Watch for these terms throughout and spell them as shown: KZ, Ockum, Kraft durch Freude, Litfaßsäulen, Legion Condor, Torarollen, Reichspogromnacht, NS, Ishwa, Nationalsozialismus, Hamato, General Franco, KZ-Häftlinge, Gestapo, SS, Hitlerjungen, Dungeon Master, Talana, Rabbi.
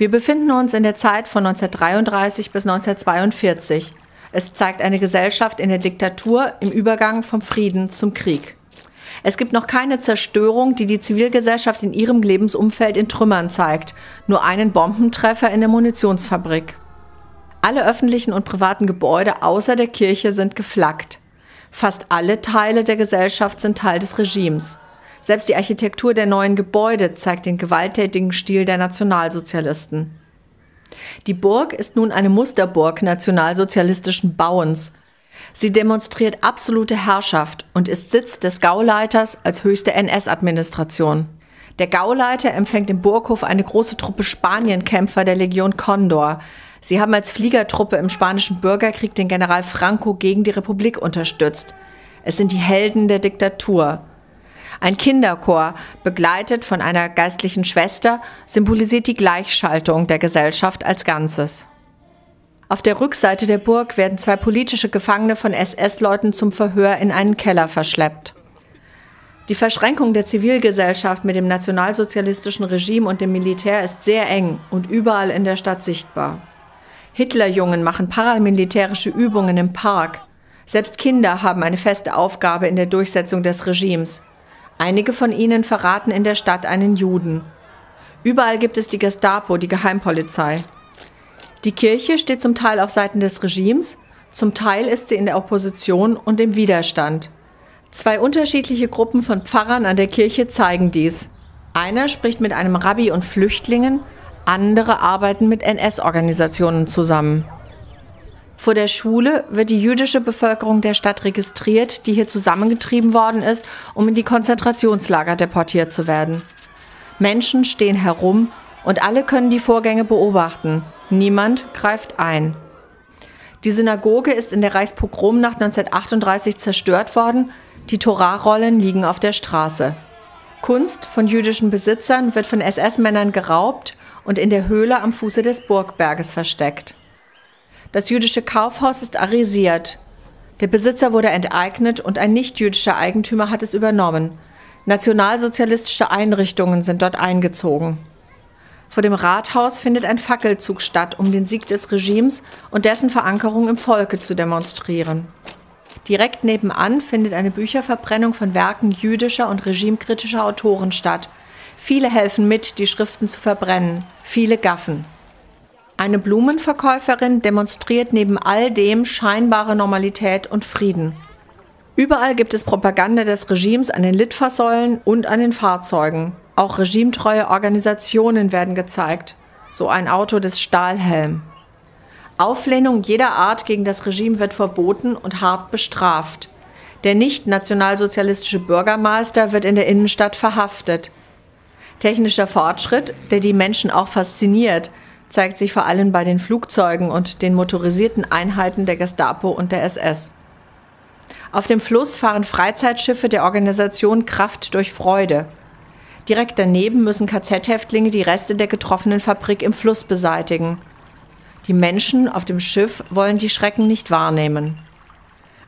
Wir befinden uns in der Zeit von 1933 bis 1942. Es zeigt eine Gesellschaft in der Diktatur im Übergang vom Frieden zum Krieg. Es gibt noch keine Zerstörung, die die Zivilgesellschaft in ihrem Lebensumfeld in Trümmern zeigt, nur einen Bombentreffer in der Munitionsfabrik. Alle öffentlichen und privaten Gebäude außer der Kirche sind geflaggt. Fast alle Teile der Gesellschaft sind Teil des Regimes. Selbst die Architektur der neuen Gebäude zeigt den gewalttätigen Stil der Nationalsozialisten. Die Burg ist nun eine Musterburg nationalsozialistischen Bauens. Sie demonstriert absolute Herrschaft und ist Sitz des Gauleiters als höchste NS-Administration. Der Gauleiter empfängt im Burghof eine große Truppe Spanienkämpfer der Legion Condor. Sie haben als Fliegertruppe im spanischen Bürgerkrieg den General Franco gegen die Republik unterstützt. Es sind die Helden der Diktatur. Ein Kinderchor, begleitet von einer geistlichen Schwester, symbolisiert die Gleichschaltung der Gesellschaft als Ganzes. Auf der Rückseite der Burg werden zwei politische Gefangene von SS-Leuten zum Verhör in einen Keller verschleppt. Die Verschränkung der Zivilgesellschaft mit dem nationalsozialistischen Regime und dem Militär ist sehr eng und überall in der Stadt sichtbar. Hitlerjungen machen paramilitärische Übungen im Park. Selbst Kinder haben eine feste Aufgabe in der Durchsetzung des Regimes. Einige von ihnen verraten in der Stadt einen Juden. Überall gibt es die Gestapo, die Geheimpolizei. Die Kirche steht zum Teil auf Seiten des Regimes, zum Teil ist sie in der Opposition und im Widerstand. Zwei unterschiedliche Gruppen von Pfarrern an der Kirche zeigen dies. Einer spricht mit einem Rabbi und Flüchtlingen, andere arbeiten mit NS-Organisationen zusammen. Vor der Schule wird die jüdische Bevölkerung der Stadt registriert, die hier zusammengetrieben worden ist, um in die Konzentrationslager deportiert zu werden. Menschen stehen herum und alle können die Vorgänge beobachten. Niemand greift ein. Die Synagoge ist in der Reichspogromnacht 1938 zerstört worden. Die Torarollen liegen auf der Straße. Kunst von jüdischen Besitzern wird von SS-Männern geraubt und in der Höhle am Fuße des Burgberges versteckt. Das jüdische Kaufhaus ist arisiert. Der Besitzer wurde enteignet und ein nichtjüdischer Eigentümer hat es übernommen. Nationalsozialistische Einrichtungen sind dort eingezogen. Vor dem Rathaus findet ein Fackelzug statt, um den Sieg des Regimes und dessen Verankerung im Volke zu demonstrieren. Direkt nebenan findet eine Bücherverbrennung von Werken jüdischer und regimekritischer Autoren statt. Viele helfen mit, die Schriften zu verbrennen, viele gaffen. Eine Blumenverkäuferin demonstriert neben all dem scheinbare Normalität und Frieden. Überall gibt es Propaganda des Regimes an den Litfaßsäulen und an den Fahrzeugen. Auch regimetreue Organisationen werden gezeigt, so ein Auto des Stahlhelm. Auflehnung jeder Art gegen das Regime wird verboten und hart bestraft. Der nicht-nationalsozialistische Bürgermeister wird in der Innenstadt verhaftet. Technischer Fortschritt, der die Menschen auch fasziniert, zeigt sich vor allem bei den Flugzeugen und den motorisierten Einheiten der Gestapo und der SS. Auf dem Fluss fahren Freizeitschiffe der Organisation Kraft durch Freude. Direkt daneben müssen KZ-Häftlinge die Reste der getroffenen Fabrik im Fluss beseitigen. Die Menschen auf dem Schiff wollen die Schrecken nicht wahrnehmen.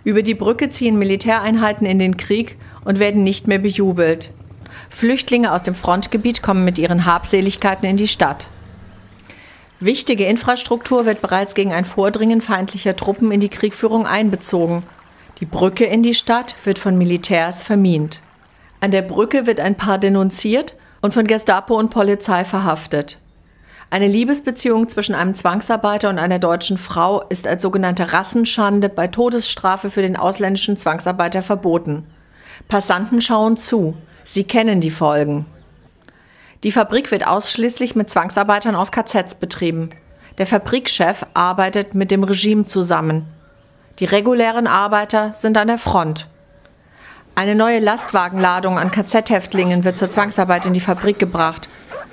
Über die Brücke ziehen Militäreinheiten in den Krieg und werden nicht mehr bejubelt. Flüchtlinge aus dem Frontgebiet kommen mit ihren Habseligkeiten in die Stadt. Wichtige Infrastruktur wird bereits gegen ein Vordringen feindlicher Truppen in die Kriegführung einbezogen. Die Brücke in die Stadt wird von Militärs vermint. An der Brücke wird ein Paar denunziert und von Gestapo und Polizei verhaftet. Eine Liebesbeziehung zwischen einem Zwangsarbeiter und einer deutschen Frau ist als sogenannte Rassenschande bei Todesstrafe für den ausländischen Zwangsarbeiter verboten. Passanten schauen zu. Sie kennen die Folgen. Die Fabrik wird ausschließlich mit Zwangsarbeitern aus KZs betrieben. Der Fabrikchef arbeitet mit dem Regime zusammen. Die regulären Arbeiter sind an der Front. Eine neue Lastwagenladung an KZ-Häftlingen wird zur Zwangsarbeit in die Fabrik gebracht.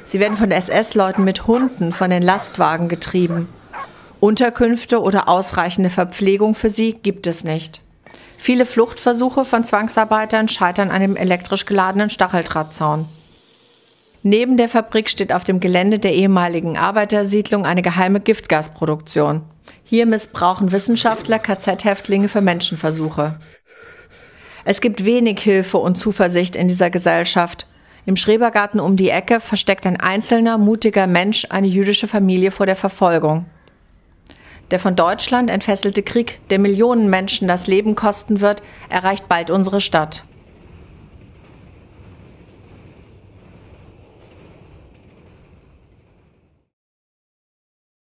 Sie werden von SS-Leuten mit Hunden von den Lastwagen getrieben. Unterkünfte oder ausreichende Verpflegung für sie gibt es nicht. Viele Fluchtversuche von Zwangsarbeitern scheitern an dem elektrisch geladenen Stacheldrahtzaun. Neben der Fabrik steht auf dem Gelände der ehemaligen Arbeitersiedlung eine geheime Giftgasproduktion. Hier missbrauchen Wissenschaftler KZ-Häftlinge für Menschenversuche. Es gibt wenig Hilfe und Zuversicht in dieser Gesellschaft. Im Schrebergarten um die Ecke versteckt ein einzelner, mutiger Mensch eine jüdische Familie vor der Verfolgung. Der von Deutschland entfesselte Krieg, der Millionen Menschen das Leben kosten wird, erreicht bald unsere Stadt.